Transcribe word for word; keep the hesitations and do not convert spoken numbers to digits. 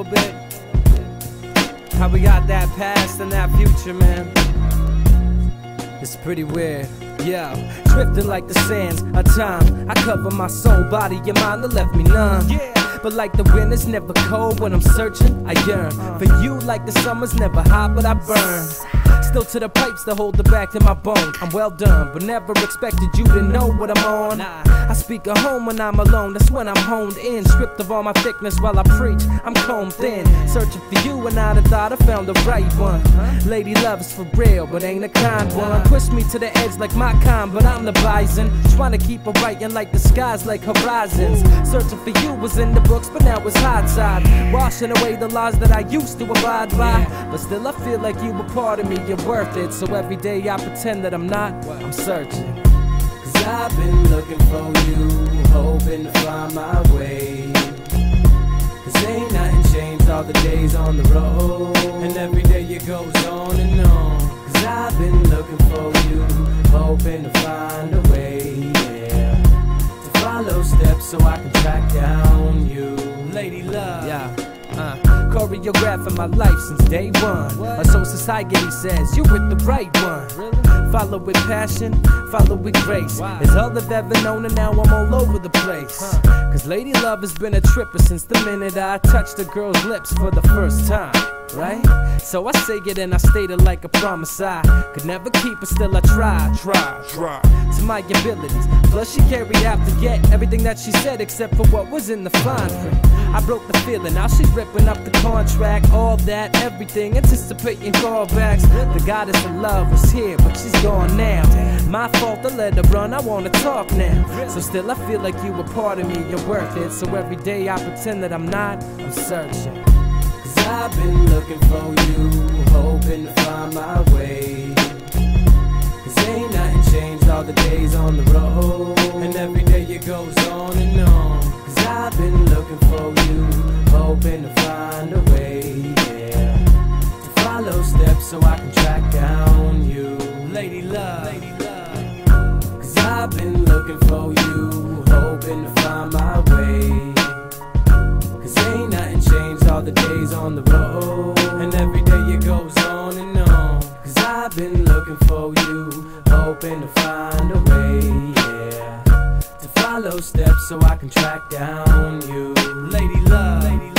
little bit? How we got that past and that future, man. It's pretty weird. Yeah, drifting like the sands of time. I cover my soul, body, and mind that left me numb. Yeah. But like the wind, it's never cold. When I'm searching, I yearn uh. for you. Like the summer's never hot, but I burn. Still to the pipes that hold the back to my bone. I'm well done, but never expected you to know what I'm on. Nah. I speak of home when I'm alone. That's when I'm honed in, stripped of all my thickness while I preach. I'm combed thin, searching for you, and I'd have thought I found the right one. Huh? Lady Love is for real, but ain't a kind one. Nah. Push me to the edge like my kind, but I'm the bison. Trying to keep a writing like the skies, like horizons. Searching for you was in the books, but now it's hindsight, washing away the lies that I used to abide by. But still I feel like you were part of me, you're worth it. So every day I pretend that I'm not, I'm searching. Cause I've been looking for you, hoping to find my way. Cause ain't nothing changed, all the days on the road, and every day it goes on and on. Cause I've been looking for you, hoping to find a way, yeah. To follow steps so I can track down you. Lady Love, yeah. uh. Choreographing my life since day one. Our soul society says you're with the right one. Really? Follow with passion, follow with grace. Wow. It's all I've ever known, and now I'm all over the place. Huh. Cause Lady Love has been a tripper since the minute I touched a girl's lips for the first time. Right? So I say it and I state it like a promise I could never keep, but still I try, try, try to my abilities. Plus she carried out to get everything that she said except for what was in the fine print. I broke the feeling, now she's ripping up the contract. All that, everything, anticipating callbacks. The goddess of love was here, but she's gone now. My fault, I let her run, I wanna talk now. So still I feel like you were part of me, you're worth it. So every day I pretend that I'm not, I'm searching. Cause I've been looking for you, hoping to find my way. Cause ain't nothing changed, all the days on the road, and every day it goes on and on. Cause I've been looking for you, hoping to find a way, yeah. To follow steps so I can track down you. Lady Love, Lady Love. Cause I've been looking for you, hoping to find my way. Cause ain't nothing changed, all the days on the road, and every day it goes on and on. Cause I've been looking for you, hoping to find a way, yeah. To follow steps so I can track down you. Lady Love, Lady